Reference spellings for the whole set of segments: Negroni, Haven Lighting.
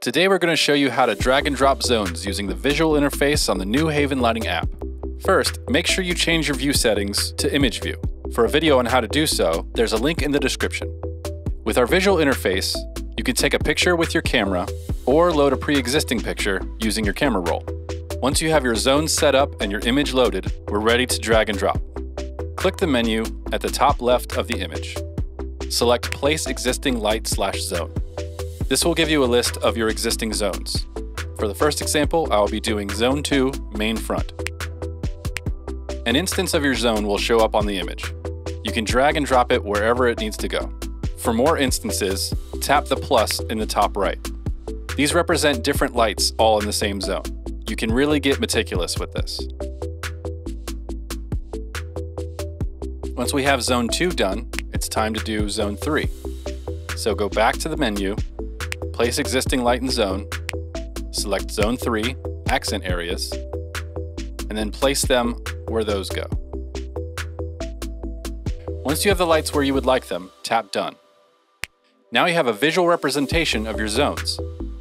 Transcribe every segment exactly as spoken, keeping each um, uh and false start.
Today we're going to show you how to drag and drop zones using the visual interface on the new Haven Lighting app. First, make sure you change your view settings to image view. For a video on how to do so, there's a link in the description. With our visual interface, you can take a picture with your camera or load a pre-existing picture using your camera roll. Once you have your zone set up and your image loaded, we're ready to drag and drop. Click the menu at the top left of the image. Select Place Existing Light slash Zone. This will give you a list of your existing zones. For the first example, I will be doing Zone two, Main Front. An instance of your zone will show up on the image. You can drag and drop it wherever it needs to go. For more instances, tap the plus in the top right. These represent different lights all in the same zone. You can really get meticulous with this. Once we have Zone two done, it's time to do Zone three. So go back to the menu, Place Existing Light and Zone, select Zone three, Accent Areas, and then place them where those go. Once you have the lights where you would like them, tap Done. Now you have a visual representation of your zones.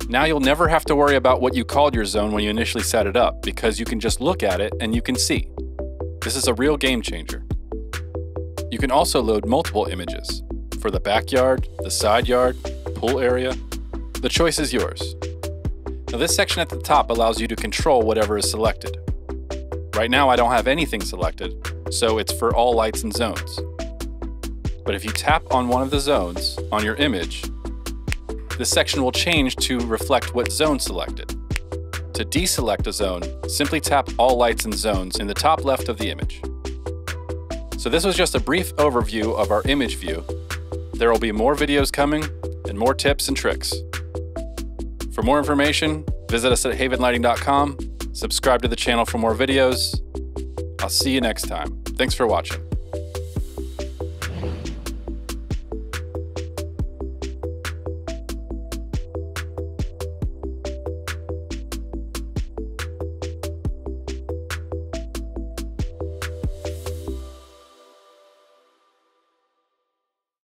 Now you'll never have to worry about what you called your zone when you initially set it up, because you can just look at it and you can see. This is a real game changer. You can also load multiple images for the backyard, the side yard, pool area. The choice is yours. Now this section at the top allows you to control whatever is selected. Right now I don't have anything selected, so it's for all lights and zones. But if you tap on one of the zones on your image, this section will change to reflect what zone selected. To deselect a zone, simply tap All Lights and Zones in the top left of the image. So this was just a brief overview of our image view. There will be more videos coming and more tips and tricks. For more information, visit us at haven lighting dot com, subscribe to the channel for more videos. I'll see you next time. Thanks for watching.